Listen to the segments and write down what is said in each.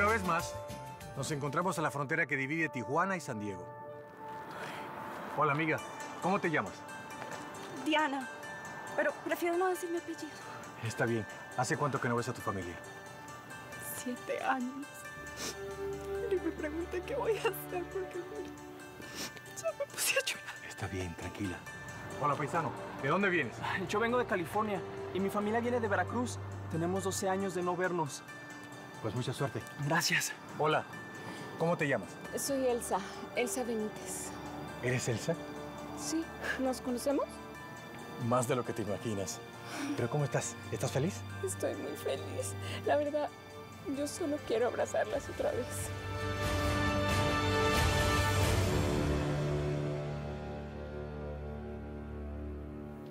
Una vez más, nos encontramos a la frontera que divide Tijuana y San Diego. Hola, amiga. ¿Cómo te llamas? Diana. Pero prefiero no decir mi apellido. Está bien. ¿Hace cuánto que no ves a tu familia? 7 años. Y me pregunté qué voy a hacer porque ya me puse a llorar. Está bien, tranquila. Hola, paisano. ¿De dónde vienes? Yo vengo de California y mi familia viene de Veracruz. Tenemos 12 años de no vernos. Pues mucha suerte. Gracias. Hola. ¿Cómo te llamas? Soy Elsa. Elsa Benítez. ¿Eres Elsa? Sí. ¿Nos conocemos? Más de lo que te imaginas. ¿Pero cómo estás? ¿Estás feliz? Estoy muy feliz. La verdad, yo solo quiero abrazarlas otra vez.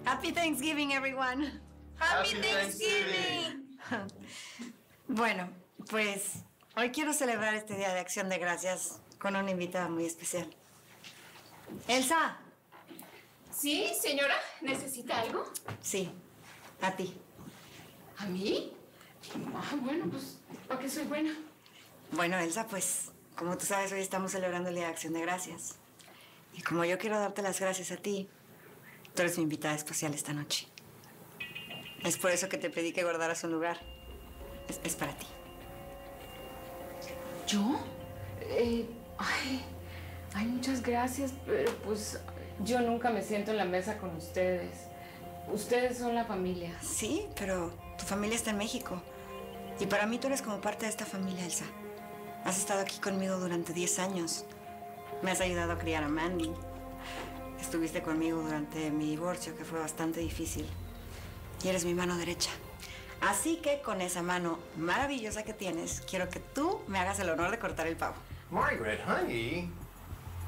Happy Thanksgiving, everyone. Happy Thanksgiving. Bueno, pues hoy quiero celebrar este Día de Acción de Gracias con una invitada muy especial. Elsa. ¿Sí, señora? ¿Necesita algo? Sí, a ti. ¿A mí? Ah, bueno, pues, ¿para qué soy buena? Bueno, Elsa, pues, como tú sabes, hoy estamos celebrando el Día de Acción de Gracias. Y como yo quiero darte las gracias a ti, tú eres mi invitada especial esta noche. Es por eso que te pedí que guardaras un lugar. Es para ti. ¿Yo? Ay, muchas gracias, pero pues yo nunca me siento en la mesa con ustedes. Ustedes son la familia. Sí, pero tu familia está en México. Y para mí tú eres como parte de esta familia, Elsa. Has estado aquí conmigo durante 10 años. Me has ayudado a criar a Mandy. Estuviste conmigo durante mi divorcio, que fue bastante difícil. Y eres mi mano derecha. Así que con esa mano maravillosa que tienes, quiero que tú me hagas el honor de cortar el pavo. Margaret, honey,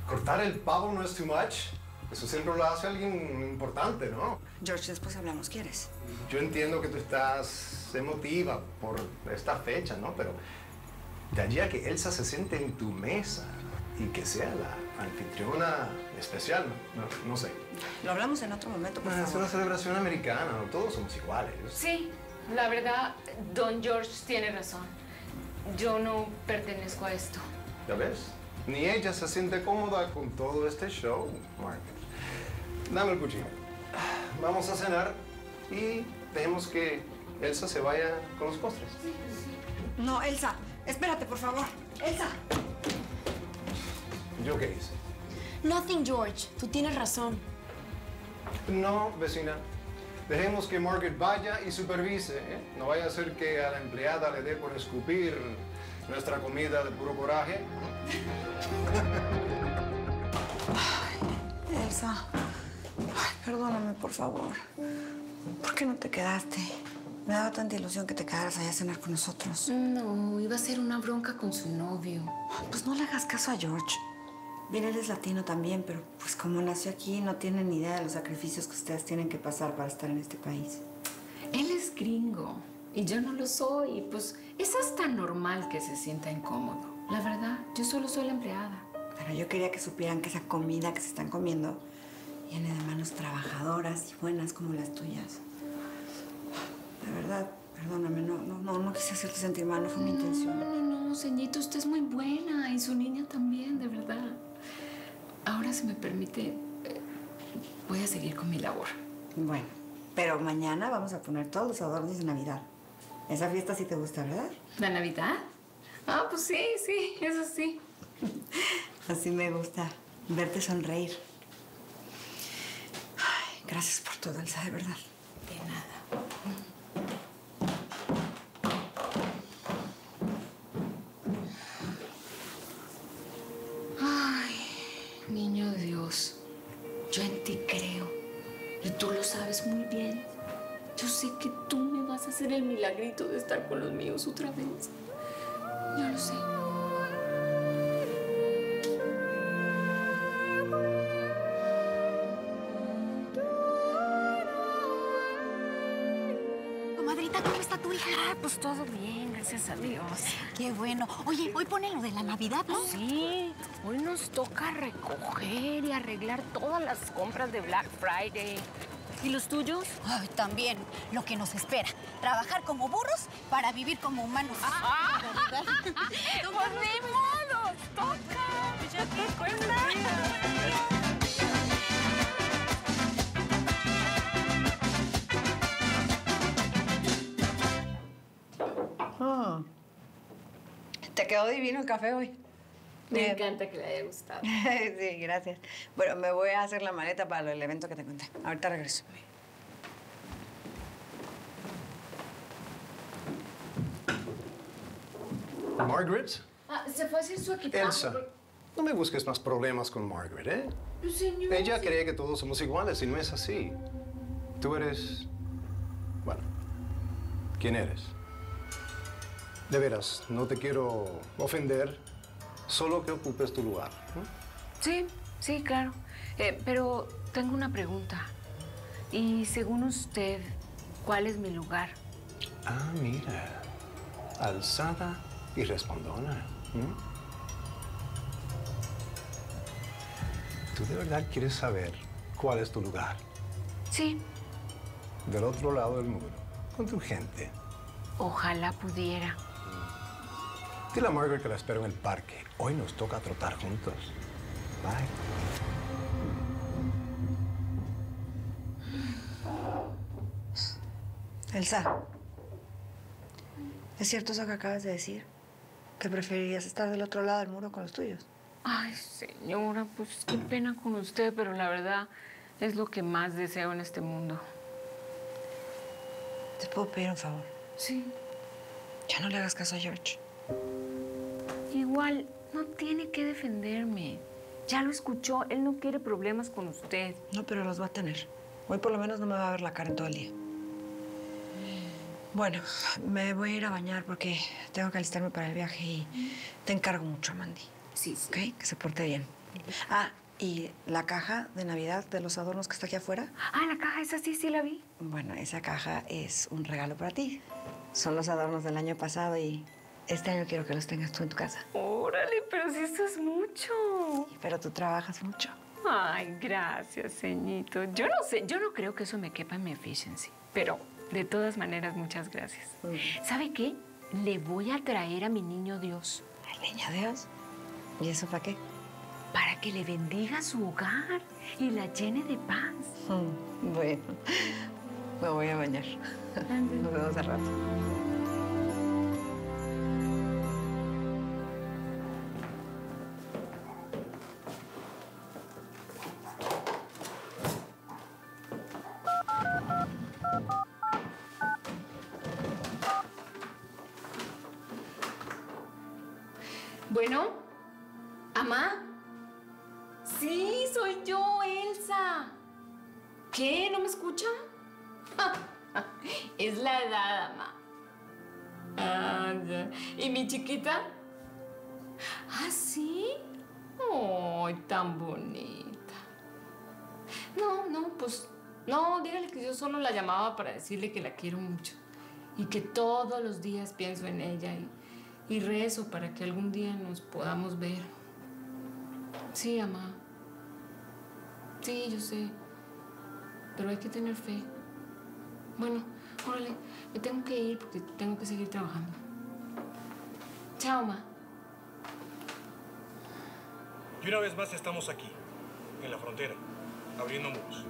cortar el pavo no es too much. Eso siempre lo hace alguien importante, ¿no? George, después hablamos, ¿quieres? Yo entiendo que tú estás emotiva por esta fecha, ¿no? Pero de allí a que Elsa se siente en tu mesa y que sea la anfitriona especial, no sé. Lo hablamos en otro momento, por favor. Es una celebración americana, ¿no? Todos somos iguales. Sí, la verdad, don George tiene razón. Yo no pertenezco a esto. ¿Ya ves? Ni ella se siente cómoda con todo este show, Margaret. Dame el cuchillo. Vamos a cenar y dejemos que Elsa se vaya con los postres. Sí, sí. No, Elsa, espérate, por favor. Elsa. ¿Yo qué hice? Nothing, George. Tú tienes razón. No, vecina. Dejemos que Margaret vaya y supervise, ¿eh? No vaya a ser que a la empleada le dé por escupir nuestra comida de puro coraje. Ay, Elsa. Ay, perdóname, por favor. ¿Por qué no te quedaste? Me daba tanta ilusión que te quedaras allá a cenar con nosotros. No, iba a ser una bronca con su novio. Pues no le hagas caso a George. Bien, él es latino también, pero pues como nació aquí, no tiene ni idea de los sacrificios que ustedes tienen que pasar para estar en este país. Él es gringo y yo no lo soy. Y pues es hasta normal que se sienta incómodo. La verdad, yo solo soy la empleada. Pero yo quería que supieran que esa comida que se están comiendo viene de manos trabajadoras y buenas como las tuyas. La verdad, perdóname, no quise hacerte sentir mal, no fue mi intención. No, señorita, usted es muy buena y su niña también, de verdad. Ahora, si me permite, voy a seguir con mi labor. Bueno, pero mañana vamos a poner todos los adornos de Navidad. Esa fiesta sí te gusta, ¿verdad? ¿La Navidad? Ah, pues sí, eso sí. Así me gusta, verte sonreír. Ay, gracias por todo, Elsa, de verdad. De nada. Ay, niño Dios, yo en ti creo. Y tú lo sabes muy bien. Yo sé que tú me vas a hacer el milagrito de estar con los míos otra vez. Yo lo sé. Comadrita, Martita, ¿cómo está tu hija? Ah, pues todo bien, gracias a Dios. Qué bueno. Oye, hoy pone lo de la Navidad, ¿no? Sí, hoy nos toca recoger y arreglar todas las compras de Black Friday. ¿Y los tuyos? Ay, también, lo que nos espera. Trabajar como burros para vivir como humanos. ¡Ah! ¡Pues de modo! ¡Toca! ¿Ya te cuenta? Oh. Te quedó divino el café hoy. Me encanta que le haya gustado. Sí, gracias. Bueno, me voy a hacer la maleta para el evento que te conté. Ahorita regreso. ¿Margaret? Ah, se fue a hacer su equipaje. Elsa, no me busques más problemas con Margaret, ¿eh? No, señor. Ella cree que todos somos iguales y no es así. Tú eres... Bueno, ¿quién eres? De veras, no te quiero ofender, solo que ocupes tu lugar, ¿no? Sí, sí, claro. Pero tengo una pregunta. Y según usted, ¿cuál es mi lugar? Ah, mira. Alzada y respondona. ¿Mm? ¿Tú de verdad quieres saber cuál es tu lugar? Sí. Del otro lado del muro, con tu gente. Ojalá pudiera. Dile a Margaret que la espero en el parque. Hoy nos toca trotar juntos. Bye. Elsa, ¿es cierto eso que acabas de decir? ¿Que preferirías estar del otro lado del muro con los tuyos? Ay, señora, pues qué pena con usted, pero la verdad es lo que más deseo en este mundo. ¿Te puedo pedir un favor? Sí. Ya no le hagas caso a George. Igual, no tiene que defenderme. Ya lo escuchó. Él no quiere problemas con usted. No, pero los va a tener. Hoy por lo menos no me va a ver la cara en todo el día. Bueno, me voy a ir a bañar porque tengo que alistarme para el viaje y te encargo mucho, Mandy. Sí, sí. ¿Ok? Que se porte bien. Ah, y la caja de Navidad de los adornos que está aquí afuera. Ah, la caja esa sí, sí la vi. Bueno, esa caja es un regalo para ti. Son los adornos del año pasado y... este año quiero que los tengas tú en tu casa. Órale, pero si eso es mucho. Sí, pero tú trabajas mucho. Ay, gracias, ceñito. Yo no sé, yo no creo que eso me quepa en mi efficiency. Pero, de todas maneras, muchas gracias. ¿Sabe qué? Le voy a traer a mi niño Dios. ¿Al niño Dios? ¿Y eso para qué? Para que le bendiga su hogar y la llene de paz. Bueno, me voy a bañar. Nos vemos al rato. Bueno, ¿amá? Sí, soy yo, Elsa. ¿Qué? ¿No me escucha? Es la edad, amá. Ah, ya. ¿Y mi chiquita? ¿Ah, sí? ¡Ay, tan bonita! No, no, pues... no, dígale que yo solo la llamaba para decirle que la quiero mucho y que todos los días pienso en ella y rezo para que algún día nos podamos ver. Sí, amá. Sí, yo sé. Pero hay que tener fe. Bueno, órale, me tengo que ir porque tengo que seguir trabajando. Chao, amá. Y una vez más estamos aquí, en la frontera, abriendo muros.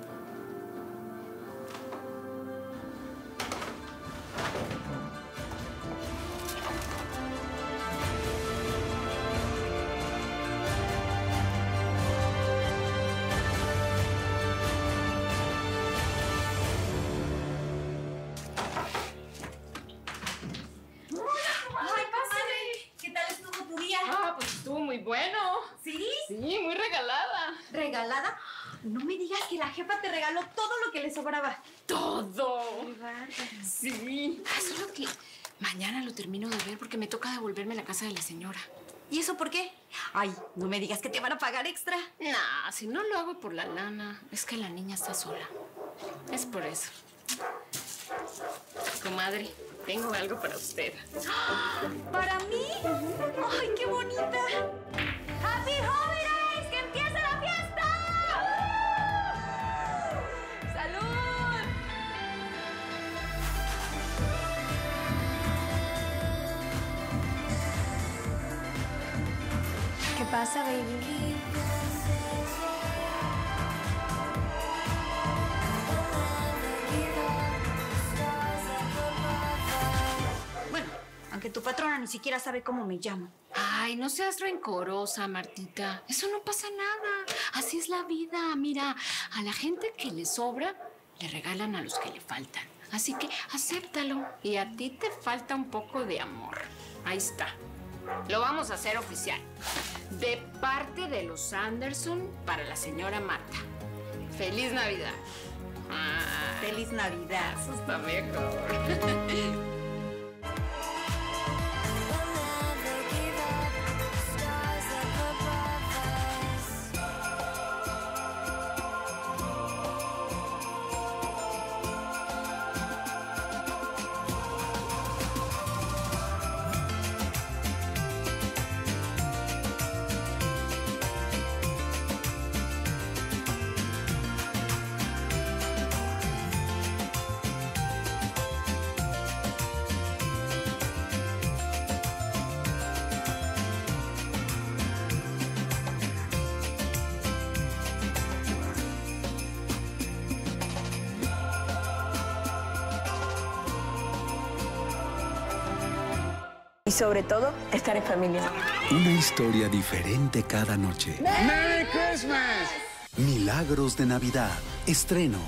No me digas que la jefa te regaló todo lo que le sobraba. ¡Todo! Sí. Solo que mañana lo termino de ver porque me toca devolverme a la casa de la señora. ¿Y eso por qué? Ay, no me digas que te van a pagar extra. Nah, si no lo hago por la lana. Es que la niña está sola. Es por eso. comadre. Tengo algo para usted. ¿Para mí? ¡Ay, qué bonita! ¡Happy Holidays! ¡Que empiece la fiesta! ¡Salud! ¿Qué pasa, baby? Que tu patrona ni siquiera sabe cómo me llama. Ay, no seas rencorosa, Martita. Eso no pasa nada. Así es la vida. Mira, a la gente que le sobra, le regalan a los que le faltan. Así que acéptalo. Y a ti te falta un poco de amor. Ahí está. Lo vamos a hacer oficial. De parte de los Anderson para la señora Marta. ¡Feliz Navidad! Ah, ¡feliz Navidad! Eso está mejor. Y sobre todo, estar en familia. Una historia diferente cada noche. ¡Merry Christmas! Milagros de Navidad. Estreno.